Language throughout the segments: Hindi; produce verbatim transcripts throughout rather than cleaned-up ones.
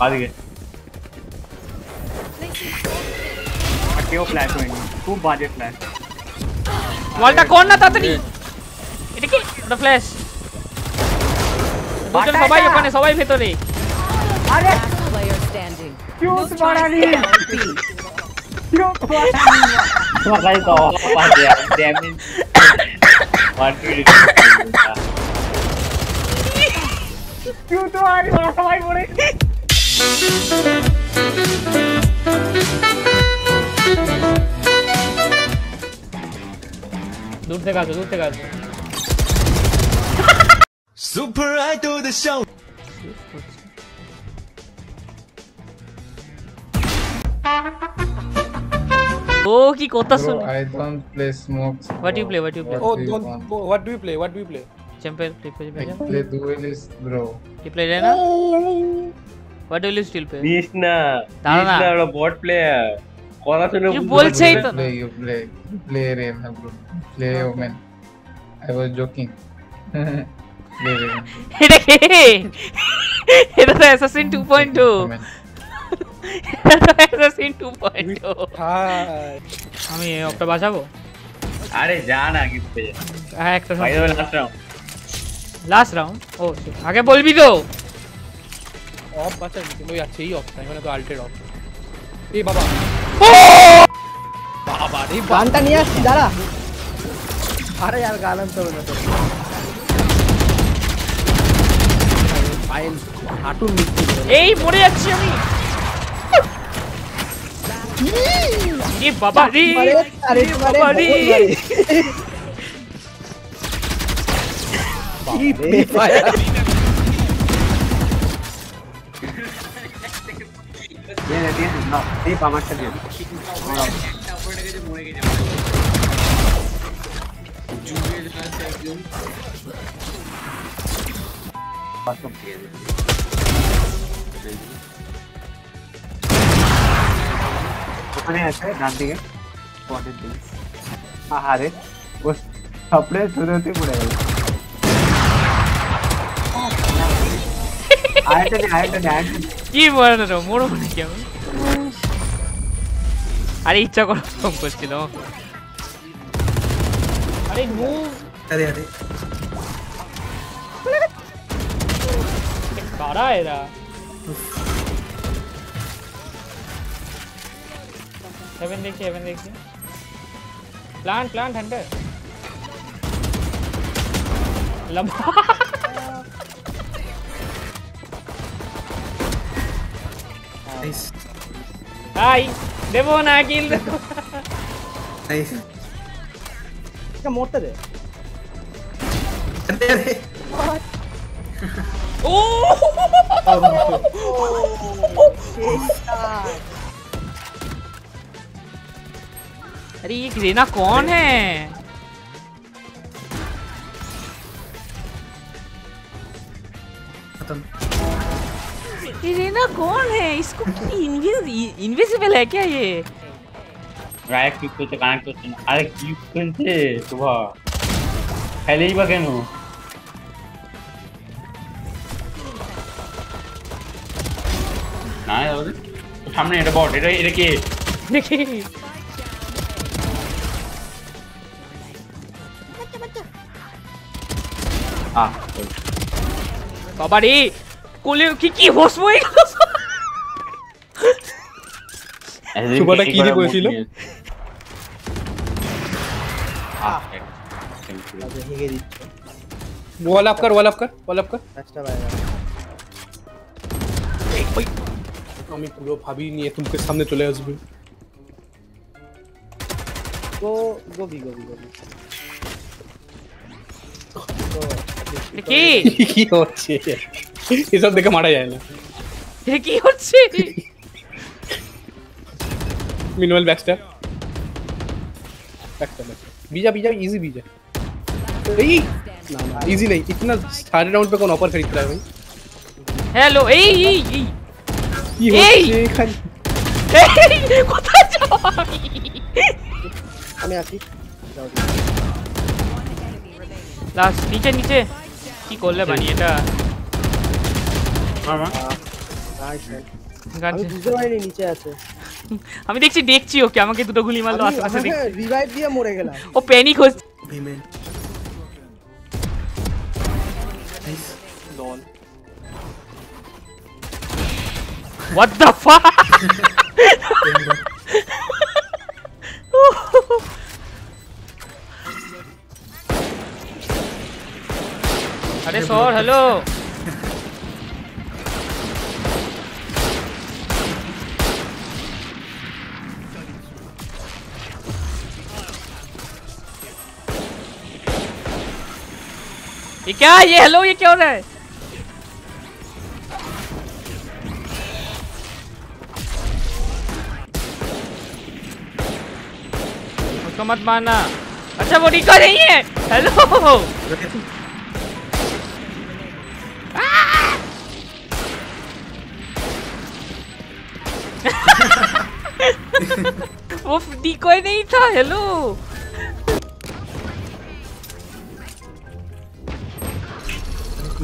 பாருங்க अकेओ फ्लैश में खूब बाजे फ्लैश वाल्टा कौन ना तातरी এদিকে ওটা ফ্ল্যাশ দুজন সবাই ওখানে সবাই ভিতরে আরে কিউট বাড়ালি কিউট বাড়ালি তোমার গায়ে তো বাজে ড্যামেজ কিউট বাড়ালি সবাই পড়ে दूर से गाजो दूर से गाजो सुपर आइडल द शो ओ की कोता सुन I don't play smokes what you play what you play oh don't what do you play what do you play champion play play duelist bro की प्ले है ना what do you still play नीसना नीसना बॉट प्लेयर कोना से ये बोलछई तो you play play Reyna bro play woman I was joking play it is assassin two point oh assassin two point oh ha ami opta bachabo are jaan age pe ha ekta final last round last round oh shit age bolbi to op bachar dilo achi op time to alter op e baba oh baba re banta niye aschi dara अरे यार गालन तो ना तो फाइल हाटू मिट्टी ए मोरे अच्छी हमी ये बाबा रे अरे बाबा रे ये फ्री फायर ये ये ना ये पामा चल गया ऊपर लगे जो मोरे के जाओ আরে ইচ্ছা করে ফোন করছিল अरे मूव अरे अरे कारा है रा हेवन देखिए हेवन देखिए प्लांट प्लांट हंटर लंबा नाइस हाय देवो ना किल देवो नाइस मोटर है अरे ओ अरे ये ग्रेना कौन है ग्रेना कौन है इसको इनविजिबल है क्या ये राइट क्लिक करके कनेक्ट करते हैं अरे क्लिक करते सुबह पहले ही बगैन हो ना और सामने এটা বট এটা এটা কি দেখি बच्चा बच्चा हां বাবা রে কোলে কি কি হোস হই গেল সুবটা কি দিয়ে কইছিল वॉल अप कर वॉल अप कर वॉल अप कर अच्छा भाई एक भाई আমি পুরো ভাবি নিয়ে তোমাকে সামনে চলে আসবে গো গো ভি গো ভি গো কি কি হচ্ছে এসব দেখে মারা যায় না এ কি হচ্ছে মিনিমাল ব্যাকস্ট্যাপ ব্যাকস্ট্যাপ बीजा बीजा इजी बीजा ए ना ना इजी नहीं इतना सारे राउंड पे कौन ऑफर खरीद रहा है भाई हेलो ए ए ए ये होते खाली कोता जाओ हमें आती जाओ लास्ट नीचे नीचे की कोल्ले बनी एटा हां हां আমি দেখছি দেখছি ওকে আমাকে দুটো গুলি মারলো আশেপাশে রিভাইভ দিয়ে মরে গেলাম ও প্যানিক হচ্ছে What the fuck? अरे सॉर हेलो ये क्या ये हेलो ये क्या हो रहा है तो मत माना अच्छा वो रिकॉर्ड नहीं है हेलो वो डिकॉय नहीं था हेलो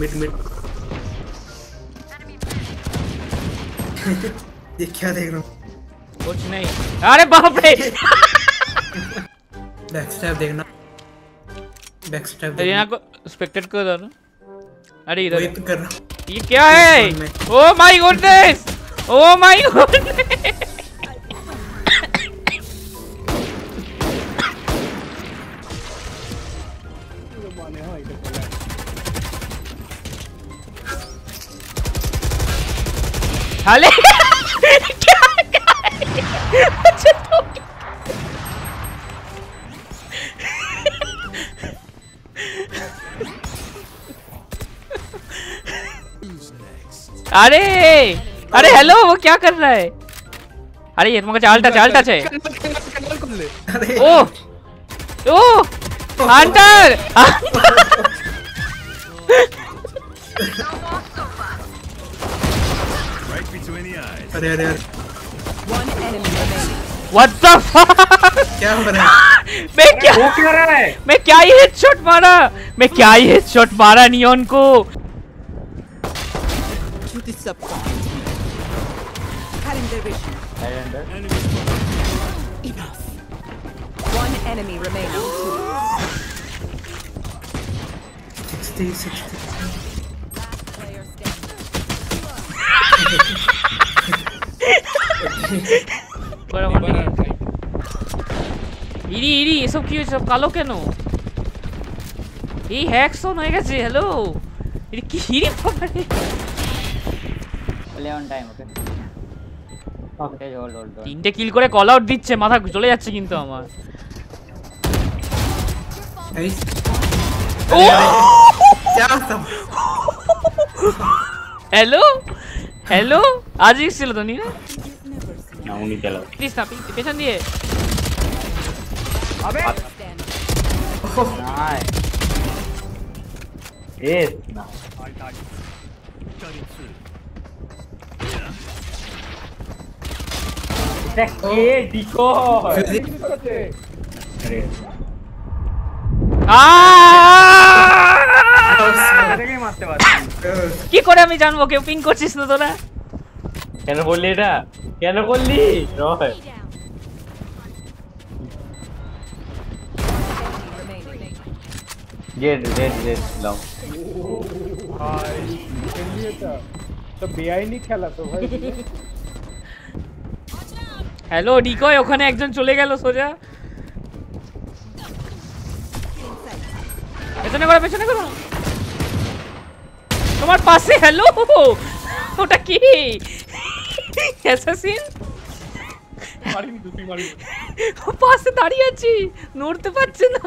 मिड मिड ये क्या देख रहा हूँ कुछ नहीं अरे बाप रे बैकस्टैप देखना बैकस्टैप देखना को स्पेक्टेट कर दो अरे इधर वेट कर रहा ये क्या है oh my goodness oh my goodness हाले क्या क्या अरे अरे हेलो वो क्या कर रहा है अरे ये तुम्हारा चालटा चालटा है ओ ओ हंटर अरे अरे What the fuck क्या हो रहा है मैं क्या हो क्या रहा है मैं क्या ही हेडशॉट मारा मैं क्या ही हेडशॉट मारा नियॉन को এসব কি সব কালো কেন এই হ্যাকসন হয়ে গেছে হ্যালো এটা কি হিরে on time okay okay hold hold তিনটে কিল করে কল আউট দিচ্ছে মাথা চলে যাচ্ছে কিন্তু আমার এই ও জানতাম হ্যালো হ্যালো আজি ছিল তো নি না উনি গেল প্লিজ স্টপ পেছন দিয়ে আবে নাই এ না ये डिकॉय কি করে আমি জানবো কেউ পিং করছিস না তোরা কেন বললি এটা কেন বললি রয় ये रे रे लाओ भाई खेलिएता तो बेआई नहीं खेला तो भाई हेलो डिकॉय ওখানে একজন চলে গেল সোজা এখানে করে পেছনে করো তোমার পাশে হ্যালো ওটা কি অ্যাসাসিন মারিনি দুই মারিনি ও পাশে দাঁড়িয়ে আছে নড়তে পারছে না